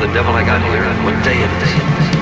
the devil I got here and what day it is.